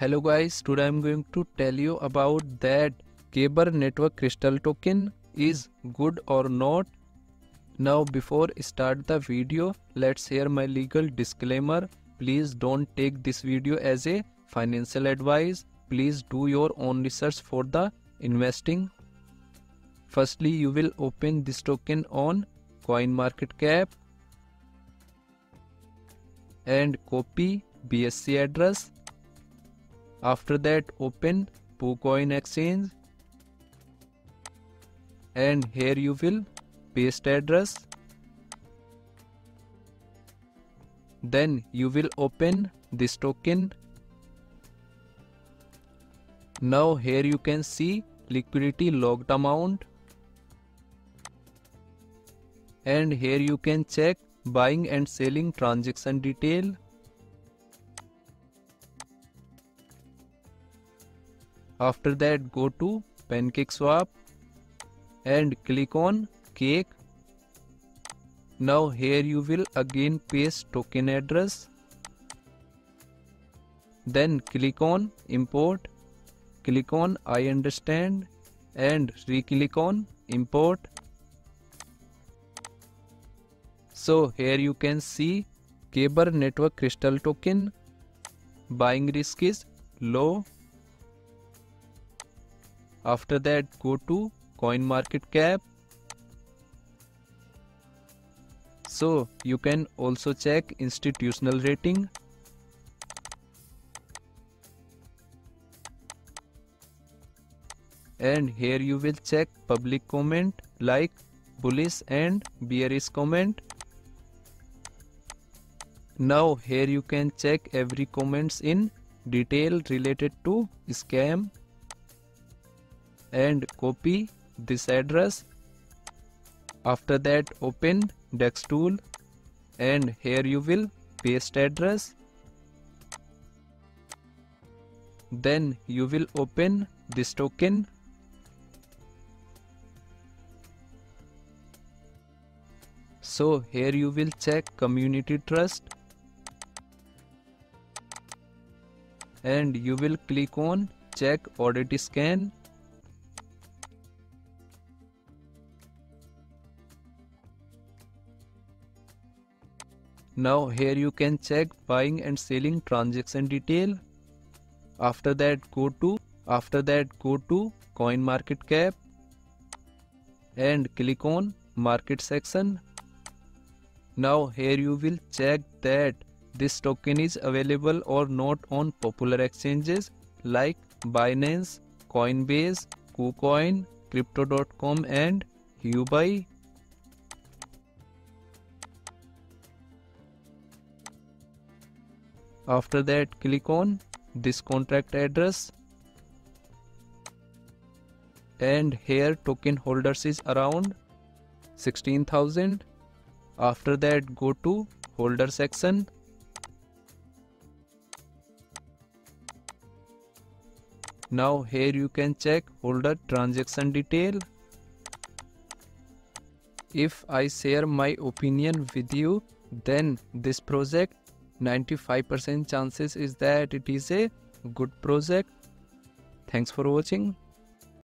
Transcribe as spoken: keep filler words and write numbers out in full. Hello guys, today I'm going to tell you about that Kyber Network Crystal token is good or not. Now before start the video, let's hear my legal disclaimer. Please don't take this video as a financial advice. Please do your own research for the investing. Firstly, you will open this token on CoinMarketCap and copy B S C address. After that, open PooCoin exchange and here you will paste address. Then you will open this token. Now here you can see liquidity locked amount and here you can check buying and selling transaction detail. After that, go to PancakeSwap and click on Cake. Now here you will again paste token address. Then click on Import. Click on I understand and re-click on Import. So here you can see Kyber Network Crystal token. Buying risk is low. After that, go to CoinMarketCap. So you can also check institutional rating. And here you will check public comment like bullish and bearish comment. Now here you can check every comments in detail related to scam. And copy this address. After that, open DexTool and here you will paste address. Then you will open this token. So here you will check community trust and you will click on check audit scan. Now here you can check buying and selling transaction detail. After that, go to after that go to CoinMarketCap and click on Market section. Now here you will check that this token is available or not on popular exchanges like Binance, Coinbase, Kucoin, crypto dot com and Ubuy. After that, click on this contract address and here token holders is around sixteen thousand. After that, go to holder section . Now here you can check holder transaction detail. If I share my opinion with you, then this project ninety-five percent chances is that it is a good project. Thanks for watching.